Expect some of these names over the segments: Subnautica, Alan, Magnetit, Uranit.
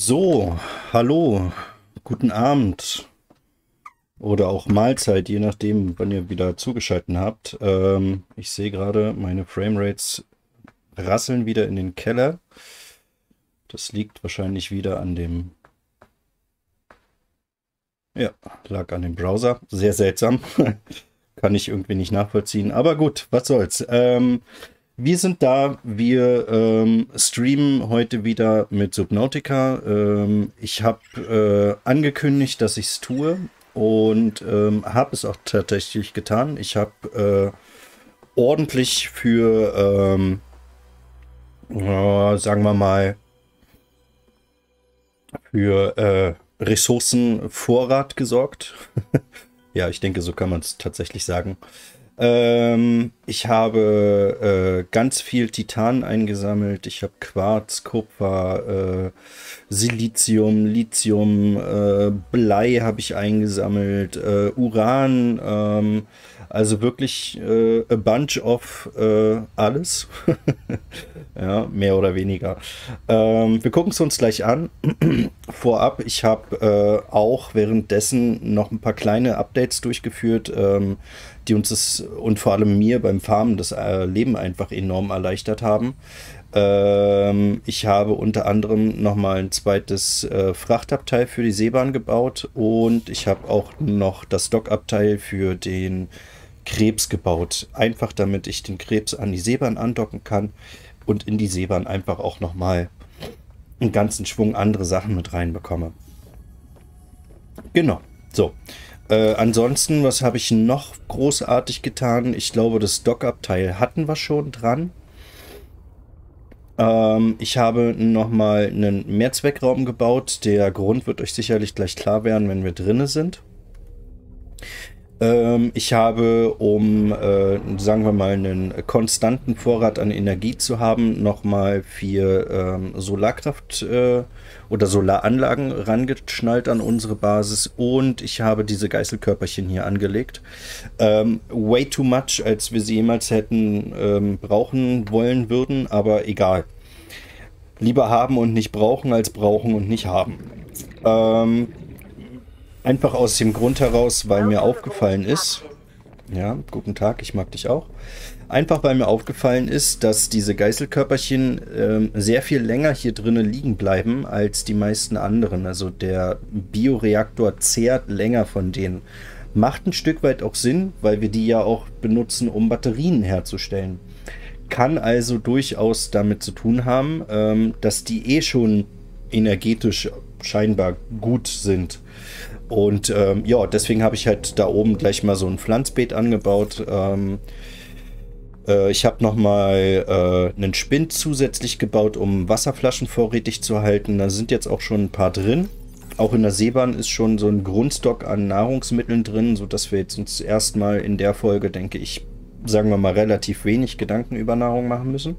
So, hallo, guten Abend oder auch Mahlzeit, je nachdem, wann ihr wieder zugeschaltet habt. Ich sehe gerade, meine Framerates rasseln wieder in den Keller. Das liegt wahrscheinlich wieder an dem... Ja, lag an dem Browser. Sehr seltsam. Kann ich irgendwie nicht nachvollziehen. Aber gut, was soll's. Wir sind da, wir streamen heute wieder mit Subnautica. Ich habe angekündigt, dass ich es tue und habe es auch tatsächlich getan. Ich habe ordentlich für, sagen wir mal, für Ressourcenvorrat gesorgt. Ja, ich denke, so kann man es tatsächlich sagen. Ich habe ganz viel Titan eingesammelt. Ich habe Quarz, Kupfer, Silizium, Lithium, Blei habe ich eingesammelt, Uran, also wirklich a bunch of alles. Ja, mehr oder weniger. Wir gucken es uns gleich an. Vorab, ich habe auch währenddessen noch ein paar kleine Updates durchgeführt, die uns das und vor allem mir beim Farmen das Leben einfach enorm erleichtert haben. Ich habe unter anderem nochmal ein zweites Frachtabteil für die Seebahn gebaut und ich habe auch noch das Dockabteil für den Krebs gebaut. Einfach damit ich den Krebs an die Seebahn andocken kann und in die Seebahn einfach auch nochmal einen ganzen Schwung andere Sachen mit reinbekomme. Genau, so. Ansonsten, was habe ich noch großartig getan? Ich glaube, das Dock-Abteil hatten wir schon dran. Ich habe nochmal einen Mehrzweckraum gebaut. Der Grund wird euch sicherlich gleich klar werden, wenn wir drinne sind. Ich habe, um, sagen wir mal, einen konstanten Vorrat an Energie zu haben, nochmal 4 Solarkraft oder Solaranlagen rangeschnallt an unsere Basis und ich habe diese Geißelkörperchen hier angelegt. Way too much, als wir sie jemals hätten brauchen wollen würden, aber egal. Lieber haben und nicht brauchen, als brauchen und nicht haben. Einfach aus dem Grund heraus, weil mir aufgefallen ist, ja, guten Tag, ich mag dich auch, einfach weil mir aufgefallen ist, dass diese Geißelkörperchen sehr viel länger hier drinnen liegen bleiben als die meisten anderen. Also der Bioreaktor zehrt länger von denen. Macht ein Stück weit auch Sinn, weil wir die ja auch benutzen, um Batterien herzustellen. Kann also durchaus damit zu tun haben, dass die eh schon energetisch scheinbar gut sind. Und ja, deswegen habe ich halt da oben gleich mal so ein Pflanzbeet angebaut. Ich habe nochmal einen Spind zusätzlich gebaut, um Wasserflaschen vorrätig zu halten. Da sind jetzt auch schon ein paar drin. Auch in der Seebahn ist schon so ein Grundstock an Nahrungsmitteln drin, sodass wir jetzt uns erstmal in der Folge, denke ich, sagen wir mal, relativ wenig Gedanken über Nahrung machen müssen.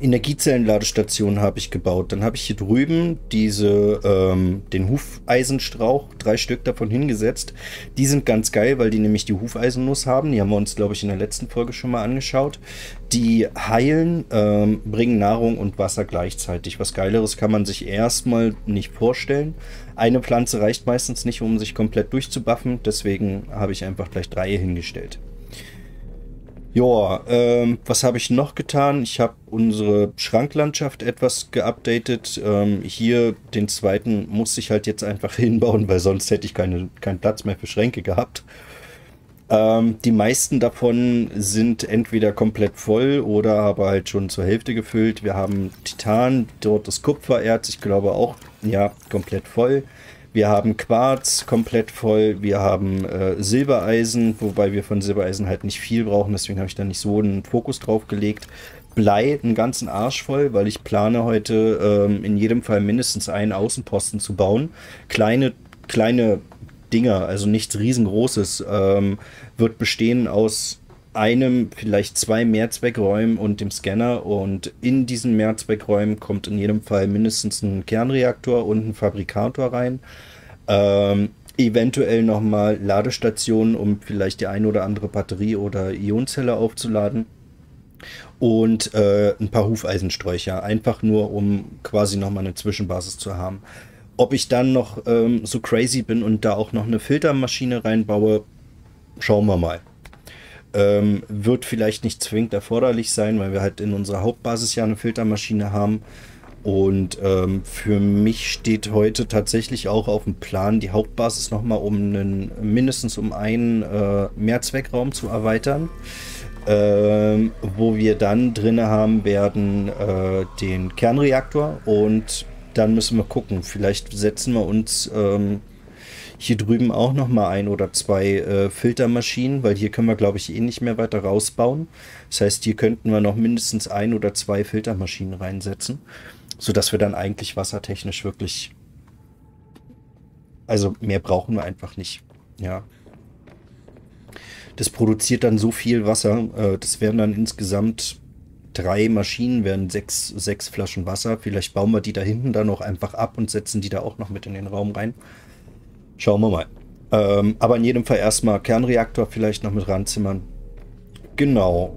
Energiezellenladestation habe ich gebaut. Dann habe ich hier drüben diese, den Hufeisenstrauch, 3 Stück davon hingesetzt. Die sind ganz geil, weil die nämlich die Hufeisennuss haben. Die haben wir uns, glaube ich, in der letzten Folge schon mal angeschaut. Die heilen, bringen Nahrung und Wasser gleichzeitig. Was Geileres kann man sich erstmal nicht vorstellen. Eine Pflanze reicht meistens nicht, um sich komplett durchzubuffen. Deswegen habe ich einfach gleich 3 hingestellt. Joa, was habe ich noch getan? Ich habe unsere Schranklandschaft etwas geupdatet. Hier den zweiten muss ich halt jetzt einfach hinbauen, weil sonst hätte ich keinen Platz mehr für Schränke gehabt. Die meisten davon sind entweder komplett voll oder aber halt schon zur Hälfte gefüllt. Wir haben Titan, dort das Kupfererz, ich glaube auch, ja, komplett voll. Wir haben Quarz komplett voll, wir haben Silbereisen, wobei wir von Silbereisen halt nicht viel brauchen, deswegen habe ich da nicht so einen Fokus drauf gelegt. Blei, einen ganzen Arsch voll, weil ich plane heute in jedem Fall mindestens einen Außenposten zu bauen. Kleine Dinger, also nichts riesengroßes, wird bestehen aus einem, vielleicht 2 Mehrzweckräumen und dem Scanner und in diesen Mehrzweckräumen kommt in jedem Fall mindestens ein Kernreaktor und ein Fabrikator rein. Eventuell nochmal Ladestationen, um vielleicht die ein oder andere Batterie oder Ionenzelle aufzuladen. und ein paar Hufeisensträucher, einfach nur, um quasi nochmal eine Zwischenbasis zu haben. Ob ich dann noch so crazy bin und da auch noch eine Filtermaschine reinbaue, schauen wir mal. Wird vielleicht nicht zwingend erforderlich sein, weil wir halt in unserer Hauptbasis ja eine Filtermaschine haben. Und für mich steht heute tatsächlich auch auf dem Plan, die Hauptbasis nochmal mindestens um einen Mehrzweckraum zu erweitern, wo wir dann drin haben werden den Kernreaktor, und dann müssen wir gucken, vielleicht setzen wir uns hier drüben auch nochmal ein oder zwei Filtermaschinen, weil hier können wir, glaube ich, eh nicht mehr weiter rausbauen. Das heißt, hier könnten wir noch mindestens ein oder zwei Filtermaschinen reinsetzen, sodass wir dann eigentlich wassertechnisch wirklich, also mehr brauchen wir einfach nicht, ja. Das produziert dann so viel Wasser, das wären dann insgesamt 3 Maschinen, wären 6 Flaschen Wasser. Vielleicht bauen wir die da hinten dann auch einfach ab und setzen die da auch noch mit in den Raum rein. Schauen wir mal. Aber in jedem Fall erstmal Kernreaktor vielleicht noch mit ranzimmern. Genau,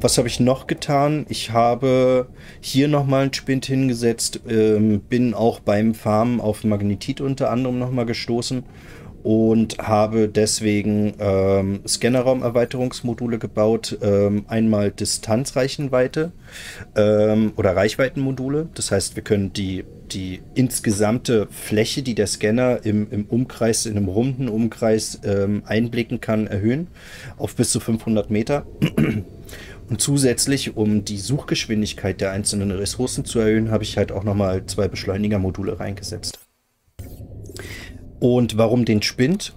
was habe ich noch getan? Ich habe hier nochmal einen Spind hingesetzt, bin auch beim Farmen auf Magnetit unter anderem nochmal gestoßen und habe deswegen Scannerraum-Erweiterungsmodule gebaut, einmal Distanzreichweite oder Reichweitenmodule. Das heißt, wir können die insgesamte Fläche, die der Scanner im Umkreis, in einem runden Umkreis einblicken kann, erhöhen auf bis zu 500 Meter. Und zusätzlich, um die Suchgeschwindigkeit der einzelnen Ressourcen zu erhöhen, habe ich halt auch nochmal 2 Beschleunigermodule reingesetzt. Und warum den Spind?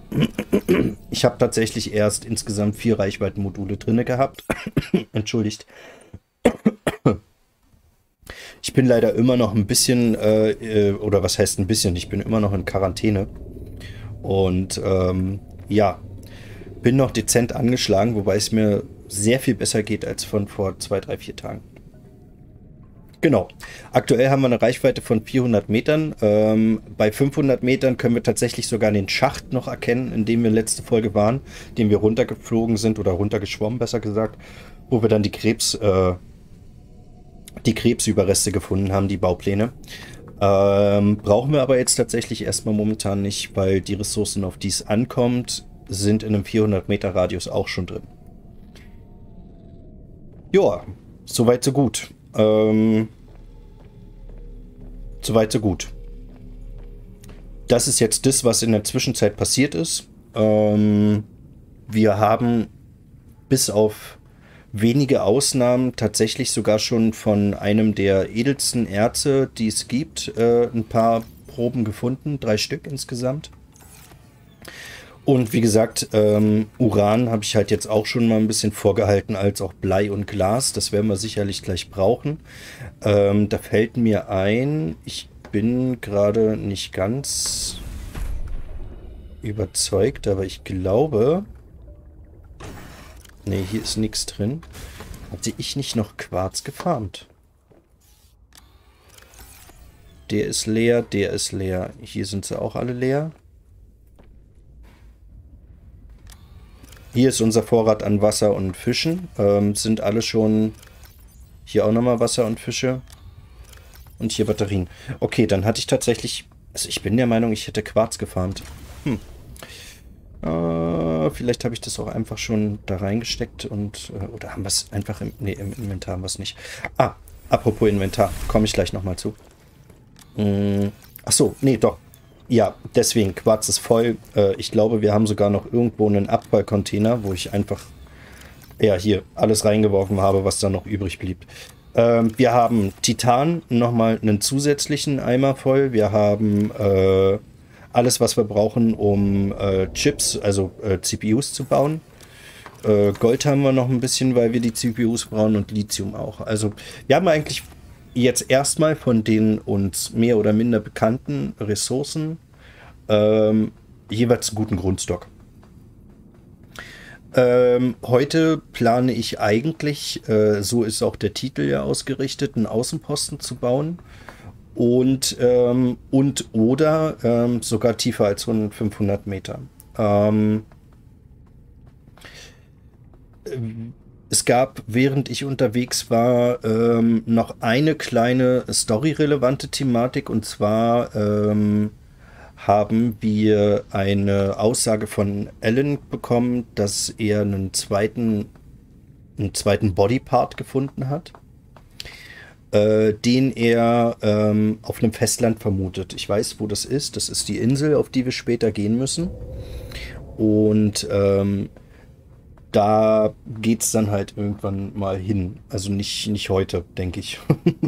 Ich habe tatsächlich erst insgesamt 4 Reichweitenmodule drin gehabt. Entschuldigt. Ich bin leider immer noch ein bisschen, oder was heißt ein bisschen, ich bin immer noch in Quarantäne. Und ja, bin noch dezent angeschlagen, wobei es mir sehr viel besser geht als von vor 2, 3, 4 Tagen. Genau. Aktuell haben wir eine Reichweite von 400 Metern. Bei 500 Metern können wir tatsächlich sogar den Schacht noch erkennen, in dem wir letzte Folge waren, den wir runtergeflogen sind oder runtergeschwommen, besser gesagt, wo wir dann die Krebsüberreste gefunden haben, die Baupläne. Brauchen wir aber jetzt tatsächlich erstmal momentan nicht, weil die Ressourcen, auf die es ankommt, sind in einem 400 Meter Radius auch schon drin. Joa, soweit so gut. Soweit so gut. Das ist jetzt das, was in der Zwischenzeit passiert ist. Wir haben bis auf wenige Ausnahmen tatsächlich sogar schon von einem der edelsten Erze, die es gibt, ein paar Proben gefunden, 3 Stück insgesamt. Und wie gesagt, Uran habe ich halt jetzt auch schon mal ein bisschen vorgehalten, als auch Blei und Glas. Das werden wir sicherlich gleich brauchen. Da fällt mir ein, ich bin gerade nicht ganz überzeugt, aber ich glaube... Ne, hier ist nichts drin. Hatte ich nicht noch Quarz gefarmt? Der ist leer, der ist leer. Hier sind sie auch alle leer. Hier ist unser Vorrat an Wasser und Fischen. Sind alle schon... Hier auch nochmal Wasser und Fische. Und hier Batterien. Okay, dann hatte ich tatsächlich... Also ich bin der Meinung, ich hätte Quarz gefarmt. Vielleicht habe ich das auch einfach schon da reingesteckt und... oder haben wir es einfach im... Ne, im Inventar haben wir es nicht. Ah, apropos Inventar. Komme ich gleich nochmal zu. Achso, nee, doch. Ja, deswegen, Quarz ist voll. Ich glaube, wir haben sogar noch irgendwo einen Abfallcontainer, wo ich einfach, ja, hier alles reingeworfen habe, was da noch übrig blieb. Wir haben Titan, nochmal einen zusätzlichen Eimer voll. Wir haben alles, was wir brauchen, um Chips, also CPUs zu bauen. Gold haben wir noch ein bisschen, weil wir die CPUs brauchen, und Lithium auch. Also wir haben eigentlich... jetzt erstmal von den uns mehr oder minder bekannten Ressourcen jeweils einen guten Grundstock. Heute plane ich eigentlich, so ist auch der Titel ja ausgerichtet, einen Außenposten zu bauen und oder sogar tiefer als 500 Meter. Es gab, während ich unterwegs war, noch eine kleine storyrelevante Thematik. Und zwar haben wir eine Aussage von Alan bekommen, dass er einen zweiten Bodypart gefunden hat, den er auf einem Festland vermutet. Ich weiß, wo das ist. Das ist die Insel, auf die wir später gehen müssen. Und da geht es dann halt irgendwann mal hin. Also nicht heute, denke ich.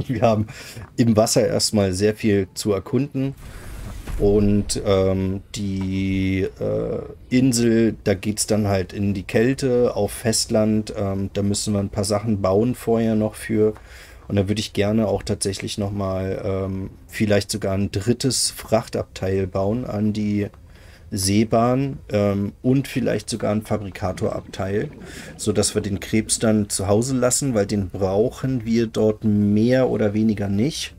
Wir haben im Wasser erstmal sehr viel zu erkunden. Und die Insel, da geht es dann halt in die Kälte, auf Festland. Da müssen wir ein paar Sachen bauen vorher noch für. Und da würde ich gerne auch tatsächlich nochmal vielleicht sogar ein drittes Frachtabteil bauen an die Seebahn und vielleicht sogar ein Fabrikatorabteil, sodass wir den Krebs dann zu Hause lassen, weil den brauchen wir dort mehr oder weniger nicht.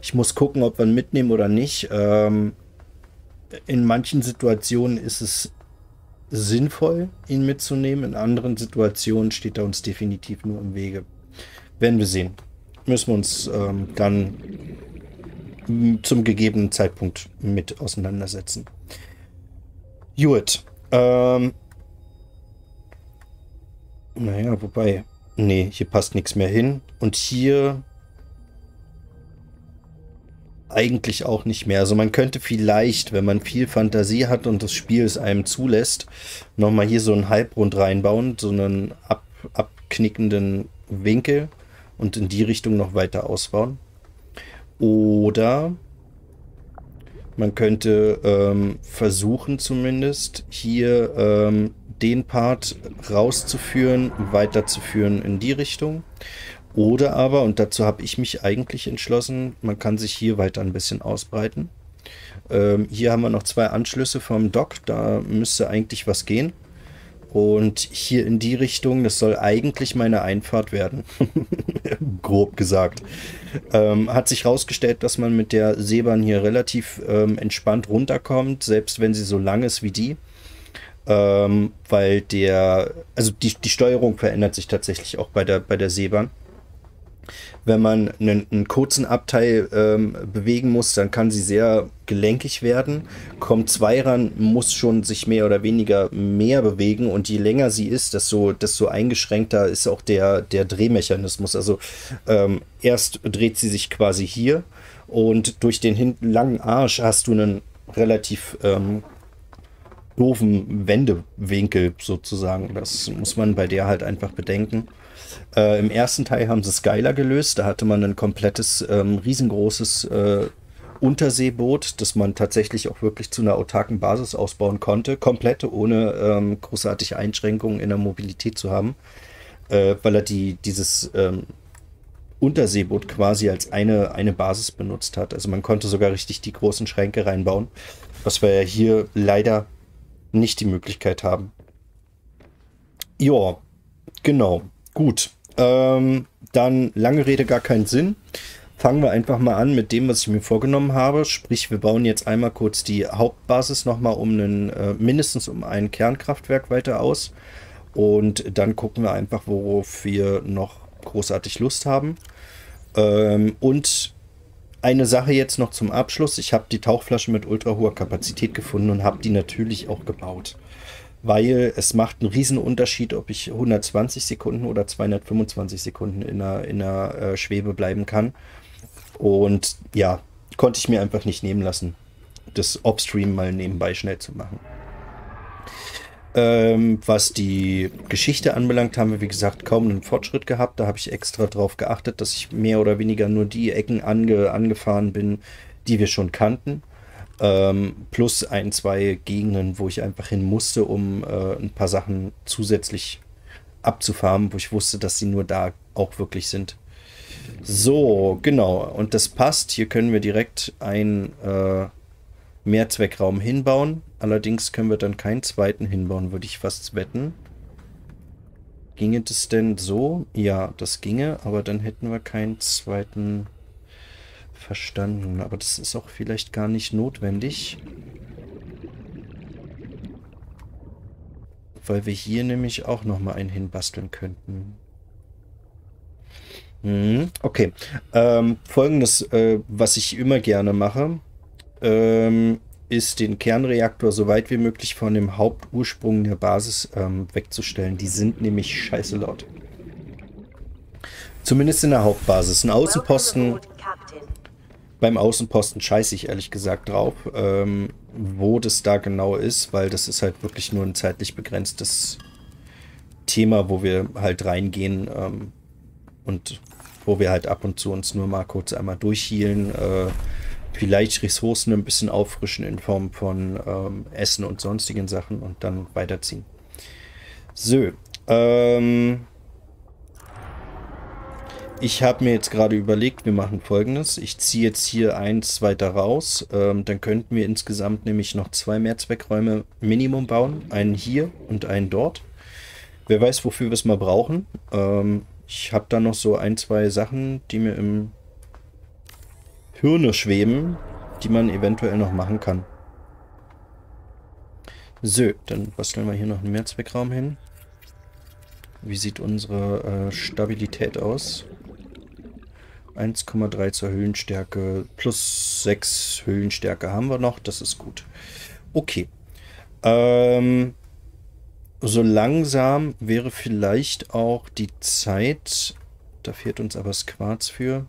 Ich muss gucken, ob wir ihn mitnehmen oder nicht. In manchen Situationen ist es sinnvoll, ihn mitzunehmen. In anderen Situationen steht er uns definitiv nur im Wege. Werden wir sehen. Müssen wir uns dann zum gegebenen Zeitpunkt mit auseinandersetzen. Gut. Naja, wobei... Nee, hier passt nichts mehr hin. Und hier... eigentlich auch nicht mehr. Also man könnte vielleicht, wenn man viel Fantasie hat und das Spiel es einem zulässt, nochmal hier so einen Halbrund reinbauen, so einen abknickenden Winkel und in die Richtung noch weiter ausbauen. Oder... man könnte versuchen zumindest, hier den Part rauszuführen, weiterzuführen in die Richtung. Oder aber, und dazu habe ich mich eigentlich entschlossen, man kann sich hier weiter ein bisschen ausbreiten. Hier haben wir noch zwei Anschlüsse vom Dock, da müsste eigentlich was gehen. Und hier in die Richtung, das soll eigentlich meine Einfahrt werden, grob gesagt. Hat sich herausgestellt, dass man mit der Seebahn hier relativ entspannt runterkommt, selbst wenn sie so lang ist wie die. Weil also die Steuerung verändert sich tatsächlich auch bei der Seebahn. Wenn man einen kurzen Abteil bewegen muss, dann kann sie sehr gelenkig werden. Kommt zwei ran, muss schon sich mehr oder weniger mehr bewegen. Und je länger sie ist, desto eingeschränkter ist auch der Drehmechanismus. Also erst dreht sie sich quasi hier und durch den hinten langen Arsch hast du einen relativ doofen Wendewinkel sozusagen. Das muss man bei der halt einfach bedenken. Im ersten Teil haben sie es geiler gelöst. Da hatte man ein komplettes, riesengroßes Unterseeboot, das man tatsächlich auch wirklich zu einer autarken Basis ausbauen konnte. Komplett, ohne großartige Einschränkungen in der Mobilität zu haben. Weil er dieses Unterseeboot quasi als eine Basis benutzt hat. Also man konnte sogar richtig die großen Schränke reinbauen, was wir ja hier leider nicht die Möglichkeit haben. Ja, genau. Gut, dann lange Rede, gar keinen Sinn. Fangen wir einfach mal an mit dem, was ich mir vorgenommen habe. Sprich, wir bauen jetzt einmal kurz die Hauptbasis nochmal mindestens um ein Kernkraftwerk weiter aus. Und dann gucken wir einfach, worauf wir noch großartig Lust haben. Und eine Sache jetzt noch zum Abschluss. Ich habe die Tauchflasche mit ultra hoher Kapazität gefunden und habe die natürlich auch gebaut. Weil es macht einen riesen Unterschied, ob ich 120 Sekunden oder 225 Sekunden in der Schwebe bleiben kann. Und ja, konnte ich mir einfach nicht nehmen lassen, das Obstream mal nebenbei schnell zu machen. Was die Geschichte anbelangt, haben wir, wie gesagt, kaum einen Fortschritt gehabt. Da habe ich extra drauf geachtet, dass ich mehr oder weniger nur die Ecken angefahren bin, die wir schon kannten. Plus ein, zwei Gegenden, wo ich einfach hin musste, um ein paar Sachen zusätzlich abzufarmen, wo ich wusste, dass sie nur da auch wirklich sind. So, genau. Und das passt. Hier können wir direkt einen Mehrzweckraum hinbauen. Allerdings können wir dann keinen zweiten hinbauen, würde ich fast wetten. Ginge das denn so? Ja, das ginge, aber dann hätten wir keinen zweiten... Verstanden, aber das ist auch vielleicht gar nicht notwendig. Weil wir hier nämlich auch nochmal einen hinbasteln könnten. Okay. Folgendes, was ich immer gerne mache, ist den Kernreaktor so weit wie möglich von dem Hauptursprung der Basis wegzustellen. Die sind nämlich scheiße laut. Zumindest in der Hauptbasis. Ein Außenposten. Beim Außenposten scheiße ich ehrlich gesagt drauf, wo das da genau ist, weil das ist halt wirklich nur ein zeitlich begrenztes Thema, wo wir halt reingehen und wo wir halt ab und zu uns nur mal kurz einmal durchhielen, vielleicht Ressourcen ein bisschen auffrischen in Form von Essen und sonstigen Sachen und dann weiterziehen. So, ich habe mir jetzt gerade überlegt, wir machen Folgendes. Ich ziehe jetzt hier eins weiter raus. Dann könnten wir insgesamt nämlich noch 2 Mehrzweckräume Minimum bauen. Einen hier und einen dort. Wer weiß, wofür wir es mal brauchen. Ich habe da noch so 1, 2 Sachen, die mir im Hirne schweben, die man eventuell noch machen kann. So, dann basteln wir hier noch einen Mehrzweckraum hin. Wie sieht unsere Stabilität aus? 1,3 zur Höhenstärke, plus 6 Höhenstärke haben wir noch, das ist gut. Okay. So langsam wäre vielleicht auch die Zeit, da fehlt uns aber das Quarz für,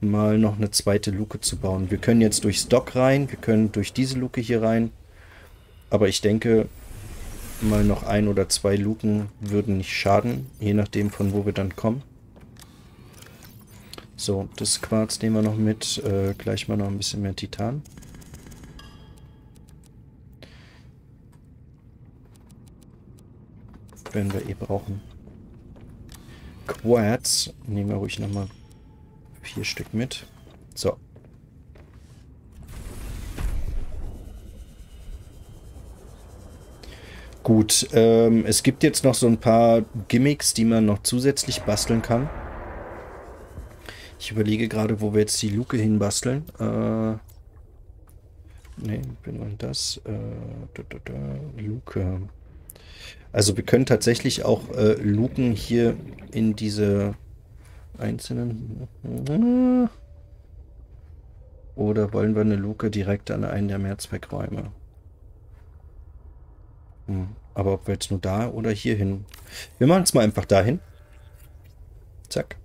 mal noch eine zweite Luke zu bauen. Wir können jetzt durchs Dock rein, wir können durch diese Luke hier rein, aber ich denke, mal noch 1 oder 2 Luken würden nicht schaden, je nachdem von wo wir dann kommen. So, das Quarz nehmen wir noch mit, gleich mal noch ein bisschen mehr Titan. Werden wir eh brauchen. Quarz nehmen wir ruhig nochmal 4 Stück mit. So. Gut, es gibt jetzt noch so ein paar Gimmicks, die man noch zusätzlich basteln kann. Ich überlege gerade, wo wir jetzt die Luke hinbasteln. Ne, bin man das? Luke. Also wir können tatsächlich auch Luken hier in diese einzelnen... Oder wollen wir eine Luke direkt an einen der Mehrzweckräume? Aber ob wir jetzt nur da oder hier hin. Wir machen es mal einfach dahin. Zack.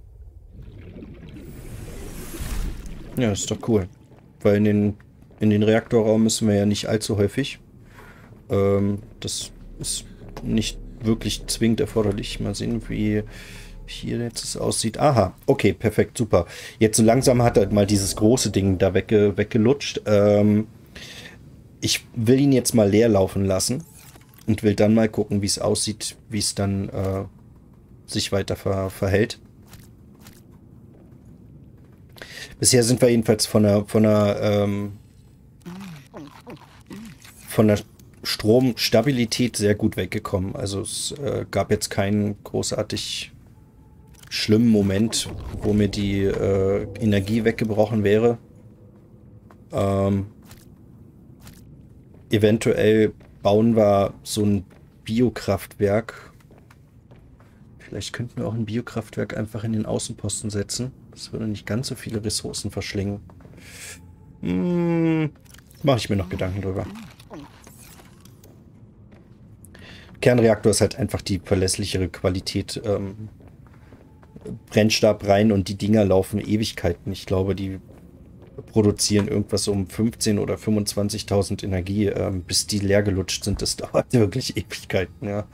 Ja, ist doch cool. Weil in den Reaktorraum müssen wir ja nicht allzu häufig. Das ist nicht wirklich zwingend erforderlich. Mal sehen, wie hier jetzt es aussieht. Aha, okay, perfekt, super. Jetzt so langsam hat er mal dieses große Ding da weggelutscht. Ich will ihn jetzt mal leer laufen lassen. Und will dann mal gucken, wie es aussieht, wie es dann sich weiter verhält. Bisher sind wir jedenfalls von der Stromstabilität sehr gut weggekommen. Also es gab jetzt keinen großartig schlimmen Moment, wo mir die Energie weggebrochen wäre. Eventuell bauen wir so ein Biokraftwerk. Vielleicht könnten wir auch ein Biokraftwerk einfach in den Außenposten setzen. Das würde nicht ganz so viele Ressourcen verschlingen. Mache ich mir noch Gedanken drüber. Kernreaktor ist halt einfach die verlässlichere Qualität. Brennstab rein und die Dinger laufen Ewigkeiten. Ich glaube, die produzieren irgendwas um 15.000 oder 25.000 Energie, bis die leer gelutscht sind. Das dauert wirklich Ewigkeiten, ja.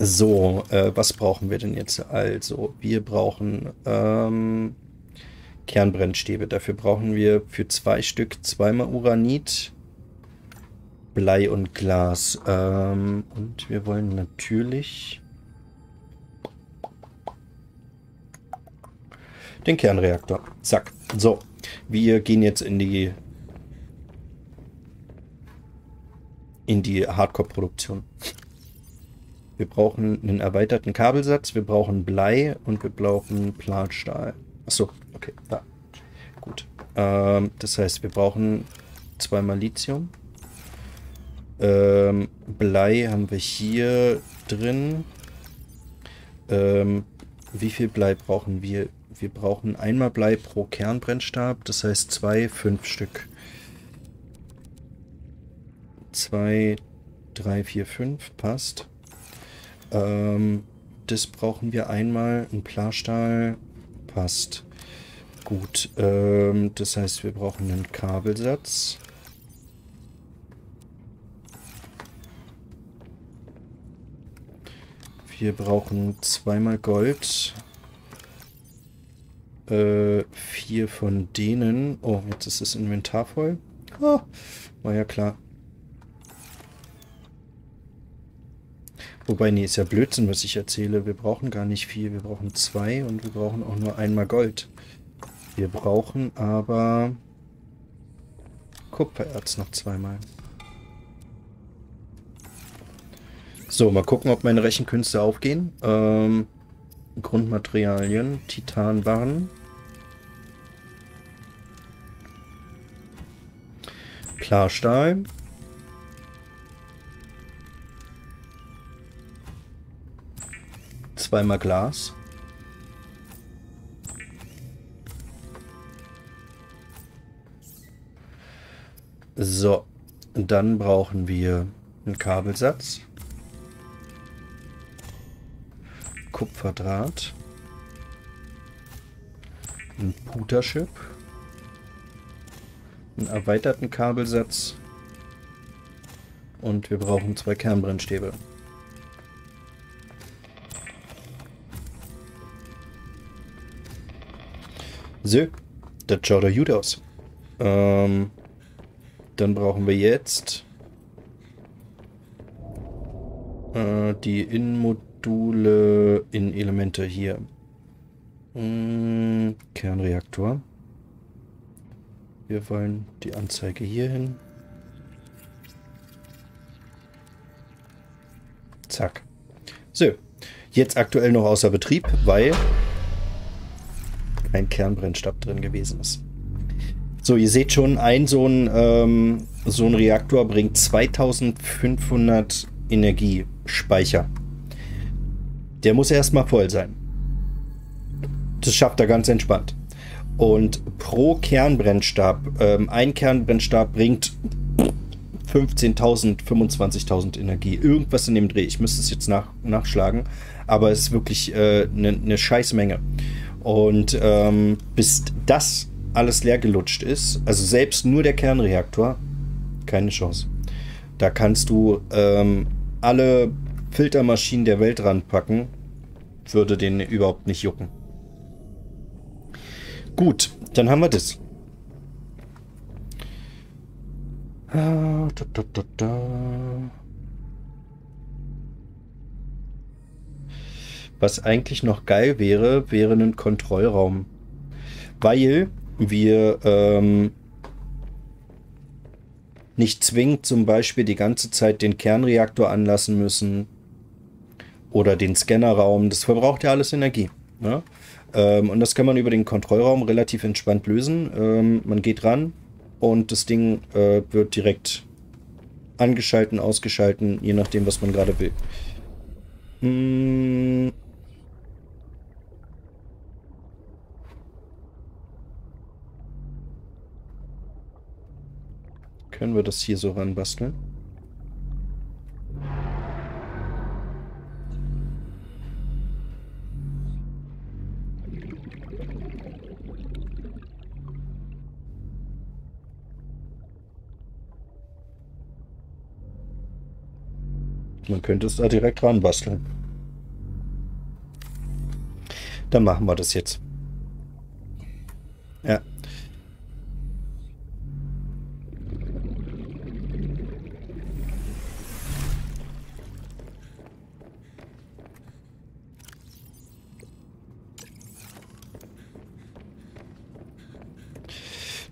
So, was brauchen wir denn jetzt? Also, wir brauchen Kernbrennstäbe. Dafür brauchen wir für 2 Stück 2-mal Uranit, Blei und Glas. Und wir wollen natürlich... den Kernreaktor. Zack. So. Wir gehen jetzt in die Hardcore-Produktion. Wir brauchen einen erweiterten Kabelsatz, wir brauchen Blei und wir brauchen Planstahl. Achso, okay. Da. Gut. Das heißt, wir brauchen 2-mal Lithium. Blei haben wir hier drin. Wie viel Blei brauchen wir? Wir brauchen einmal Blei pro Kernbrennstab, das heißt 5 Stück. 2, 3, 4, 5, passt. Das brauchen wir einmal, ein Plastahl, passt. Gut, das heißt, wir brauchen einen Kabelsatz. Wir brauchen 2 mal Gold. 4 von denen. Oh, jetzt ist das Inventar voll. Oh, war ja klar. Wobei, nee, ist ja Blödsinn, was ich erzähle. Wir brauchen gar nicht viel. Wir brauchen 2 und wir brauchen auch nur 1 mal Gold. Wir brauchen aber Kupfererz noch 2 mal. So, mal gucken, ob meine Rechenkünste aufgehen. Grundmaterialien, Titanbarren, Klarstahl, zweimal Glas, so, dann brauchen wir einen Kabelsatz, Kupferdraht, ein Puterschip, einen erweiterten Kabelsatz und wir brauchen 2 Kernbrennstäbe. So, das schaut doch gut aus. Dann brauchen wir jetzt die Innenmodule. In Elemente hier. Kernreaktor. Wir wollen die Anzeige hier hin. Zack. So. Jetzt aktuell noch außer Betrieb, weil ein Kernbrennstab drin gewesen ist. So, ihr seht schon, so ein Reaktor bringt 2500 Energiespeicher. Der muss erstmal voll sein. Das schafft er ganz entspannt. Und pro Kernbrennstab, ein Kernbrennstab bringt 15.000, 25.000 Energie. Irgendwas in dem Dreh. Ich müsste es jetzt nachschlagen. Aber es ist wirklich eine Scheißmenge. Und bis das alles leer gelutscht ist, also selbst nur der Kernreaktor, keine Chance. Da kannst du alle Filtermaschinen der Welt ranpacken, würde den überhaupt nicht jucken. Gut, dann haben wir das. Was eigentlich noch geil wäre, wäre ein Kontrollraum. Weil wir nicht zwingend zum Beispiel die ganze Zeit den Kernreaktor anlassen müssen. Oder den Scannerraum, das verbraucht ja alles Energie. Ne? Und das kann man über den Kontrollraum relativ entspannt lösen. Man geht ran und das Ding wird direkt angeschalten, ausgeschalten, je nachdem, was man gerade will. Können wir das hier so ranbasteln? Man könnte es da direkt ran basteln. Dann machen wir das jetzt. Ja.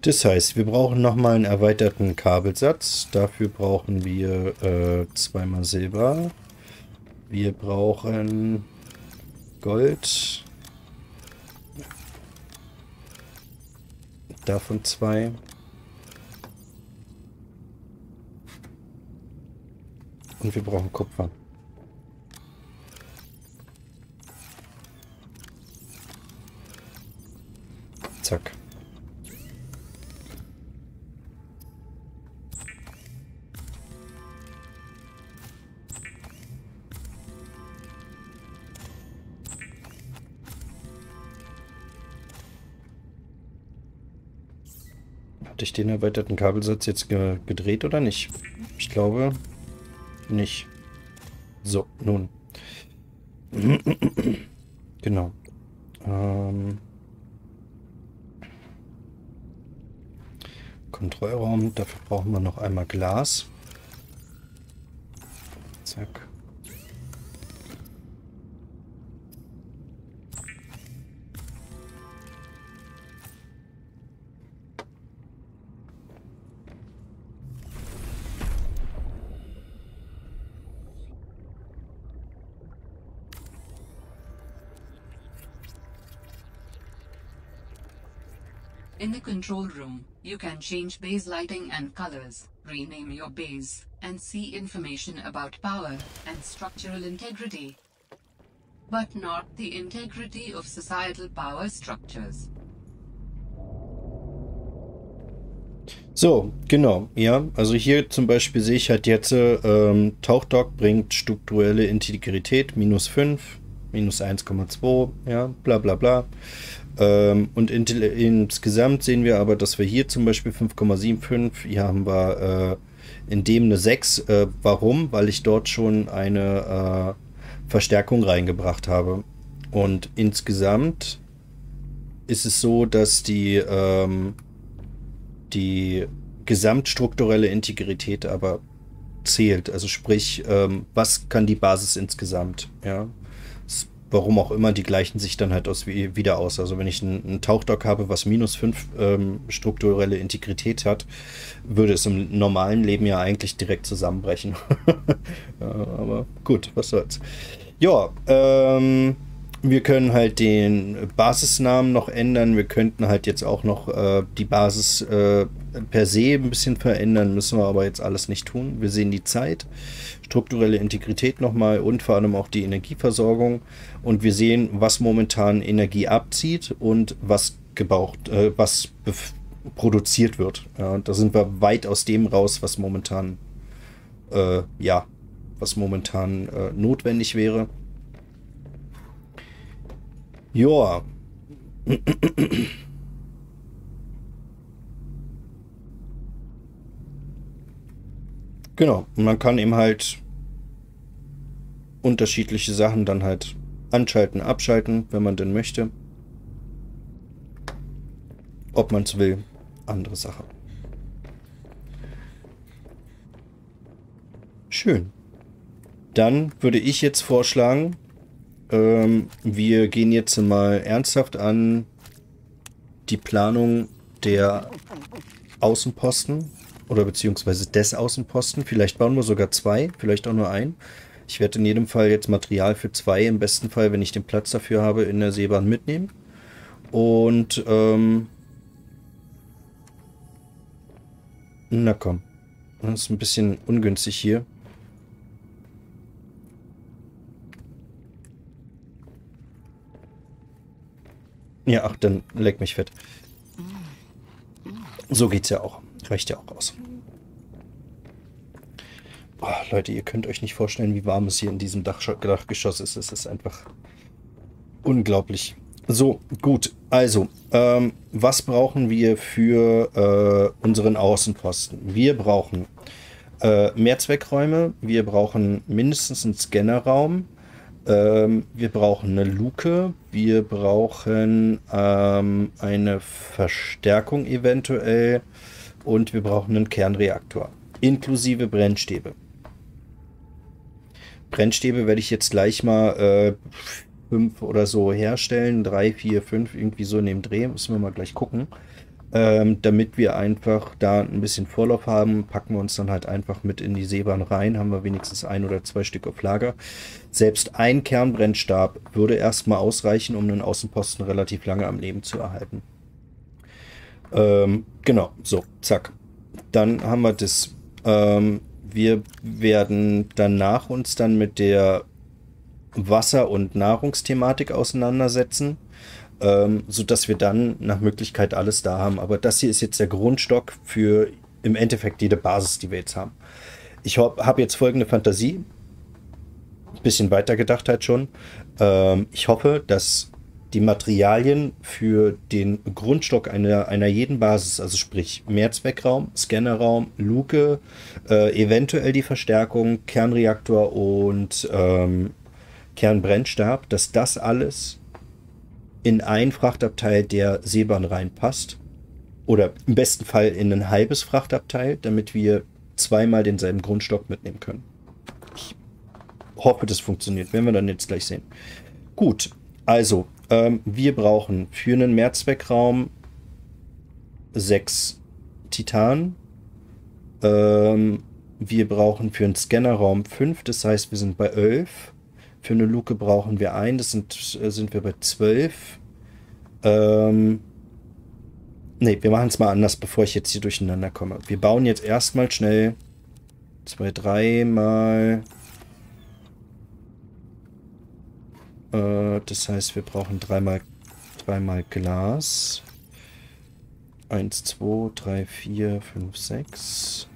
Das heißt, wir brauchen nochmal einen erweiterten Kabelsatz. Dafür brauchen wir 2 mal Silber. Wir brauchen Gold. Davon 2. und wir brauchen Kupfer. Zack. Hatte ich den erweiterten Kabelsatz jetzt gedreht oder nicht? Ich glaube nicht. So, nun. Genau. Kontrollraum, dafür brauchen wir noch einmal Glas. Zack. In the control room, you can change base lighting and colors, rename your base, and see information about power and structural integrity. But not the integrity of societal power structures. So, genau, ja. Also hier zum Beispiel sehe ich halt jetzt, Tauchdock bringt strukturelle Integrität -5, -1,2, ja, bla bla bla. Und insgesamt sehen wir aber, dass wir hier zum Beispiel 5,75, hier haben wir in dem eine 6. Warum? Weil ich dort schon eine Verstärkung reingebracht habe. Und insgesamt ist es so, dass die gesamtstrukturelle Integrität aber zählt. Also sprich, was kann die Basis insgesamt? Ja. Warum auch immer, die gleichen sich dann halt wieder aus. Also wenn ich einen Tauchdock habe, was -5 strukturelle Integrität hat, würde es im normalen Leben ja eigentlich direkt zusammenbrechen. Ja, aber gut, was soll's. Ja, wir können halt den Basisnamen noch ändern. Wir könnten halt jetzt auch noch die Basis per se ein bisschen verändern. Müssen wir aber jetzt alles nicht tun. Wir sehen die Zeit, strukturelle Integrität nochmal und vor allem auch die Energieversorgung. Und wir sehen, was momentan Energie abzieht und was gebraucht, was produziert wird. Ja, da sind wir weit aus dem raus, was momentan, notwendig wäre. Ja. Genau, und man kann eben halt unterschiedliche Sachen dann halt anschalten, abschalten, wenn man denn möchte. Ob man es will, andere Sache. Schön. Dann würde ich jetzt vorschlagen, wir gehen jetzt mal ernsthaft an die Planung der Außenposten oder beziehungsweise des Außenposten. Vielleicht bauen wir sogar 2, vielleicht auch nur 1. Ich werde in jedem Fall jetzt Material für 2 im besten Fall, wenn ich den Platz dafür habe, in der Seebahn mitnehmen. Und na komm, das ist ein bisschen ungünstig hier. Ja, ach, dann leck mich fett. So geht's ja auch. Reicht ja auch aus. Oh, Leute, ihr könnt euch nicht vorstellen, wie warm es hier in diesem Dachgeschoss ist. Es ist einfach unglaublich. So, gut. Also, was brauchen wir für unseren Außenposten? Wir brauchen Mehrzweckräume. Wir brauchen mindestens einen Scannerraum. Wir brauchen eine Luke, wir brauchen eine Verstärkung eventuell und wir brauchen einen Kernreaktor, inklusive Brennstäbe. Brennstäbe werde ich jetzt gleich mal 5 oder so herstellen, 3, 4, 5, irgendwie so in dem Dreh, müssen wir mal gleich gucken. Damit wir einfach da ein bisschen Vorlauf haben, packen wir uns dann halt einfach mit in die Seebahn rein, haben wir wenigstens 1 oder 2 Stück auf Lager. Selbst ein Kernbrennstab würde erstmal ausreichen, um einen Außenposten relativ lange am Leben zu erhalten. Genau, so, zack. Dann haben wir das. wir werden danach uns dann mit der Wasser- und Nahrungsthematik auseinandersetzen, sodass wir dann nach Möglichkeit alles da haben. Aber das hier ist jetzt der Grundstock für im Endeffekt jede Basis, die wir jetzt haben. Ich habe jetzt folgende Fantasie. Ein bisschen weitergedacht halt schon. Ich hoffe, dass die Materialien für den Grundstock einer jeden Basis, also sprich Mehrzweckraum, Scannerraum, Luke, eventuell die Verstärkung, Kernreaktor und Kernbrennstab, dass das alles in einen Frachtabteil der Seebahn reinpasst. Oder im besten Fall in ein halbes Frachtabteil, damit wir zweimal denselben Grundstock mitnehmen können. Ich hoffe, das funktioniert. Werden wir dann jetzt gleich sehen. Gut, also wir brauchen für einen Mehrzweckraum 6 Titan. Wir brauchen für einen Scannerraum 5, das heißt, wir sind bei 11. Für eine Luke brauchen wir 1, das sind wir bei 12. Ne, wir machen es mal anders, bevor ich jetzt hier durcheinander komme. Wir bauen jetzt erstmal schnell 2, 3 mal. Das heißt, wir brauchen 3 mal Glas. 1, 2, 3, 4, 5, 6.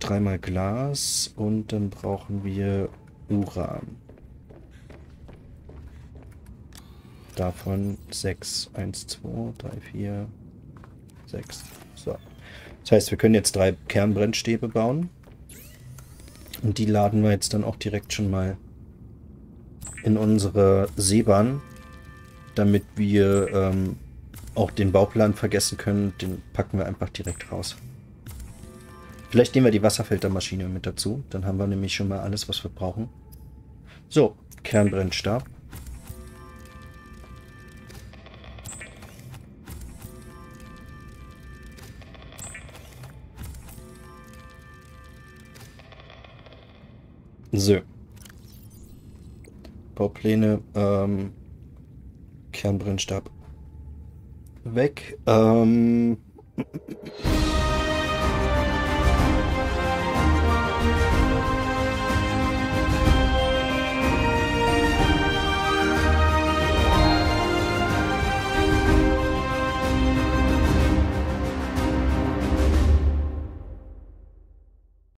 3 mal Glas und dann brauchen wir Uran. Davon 6. 1, 2, 3, 4, 6. So. Das heißt, wir können jetzt 3 Kernbrennstäbe bauen. Und die laden wir jetzt dann auch direkt schon mal in unsere Seebahn, damit wir auch den Bauplan vergessen können. Den packen wir einfach direkt raus. Vielleicht nehmen wir die Wasserfiltermaschine mit dazu. Dann haben wir nämlich schon mal alles, was wir brauchen. So, Kernbrennstab. So. Baupläne, Kernbrennstab weg.